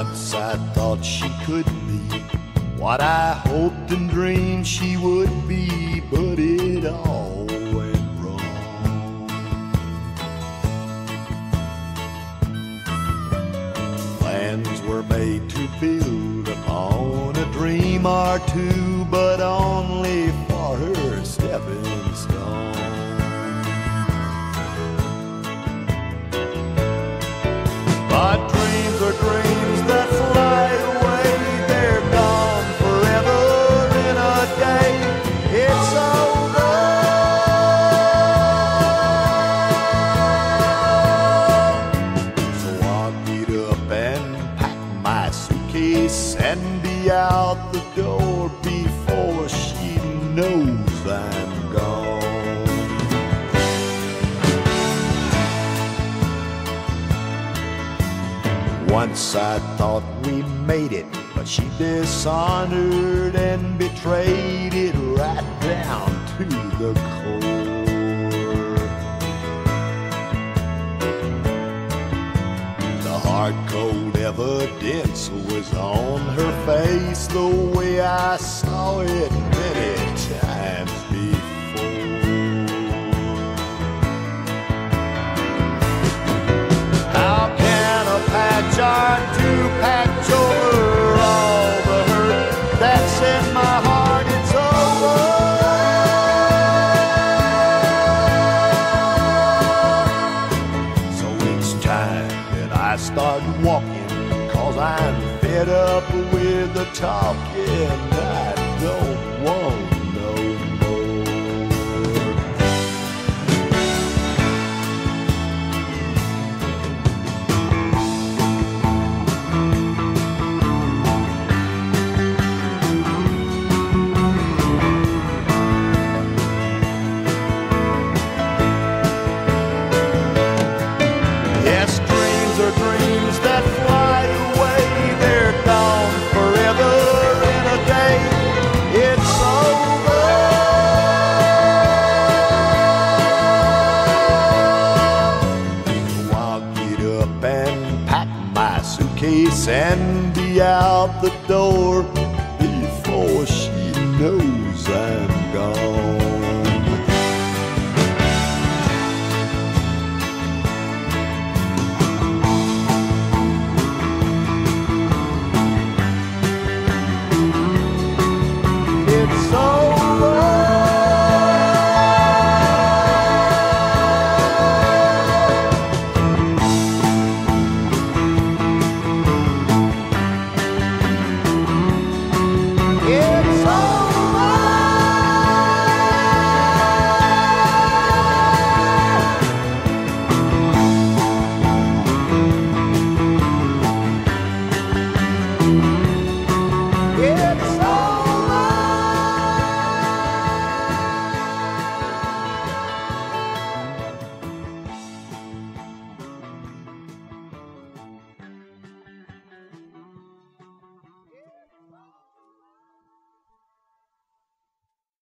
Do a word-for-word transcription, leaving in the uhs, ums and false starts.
once I thought she could be what I hoped and dreamed she would be, but it all went wrong. Plans were made to build upon a dream or two, but only for her stepping stone. But dreams are dreams that fly away. They're gone forever in a day. It's over. So I'll get up and pack my suitcase and be out the door before she knows I'm gone. Once I thought we made it, but she dishonored and betrayed it right down to the core. The hard, cold evidence was on her face the way I saw it many times before. How can a patch on to patch over all the hurt that's in my heart? It's over. So it's time that I start walking, 'cause I'm fed up with the talking. I don't want and be out the door.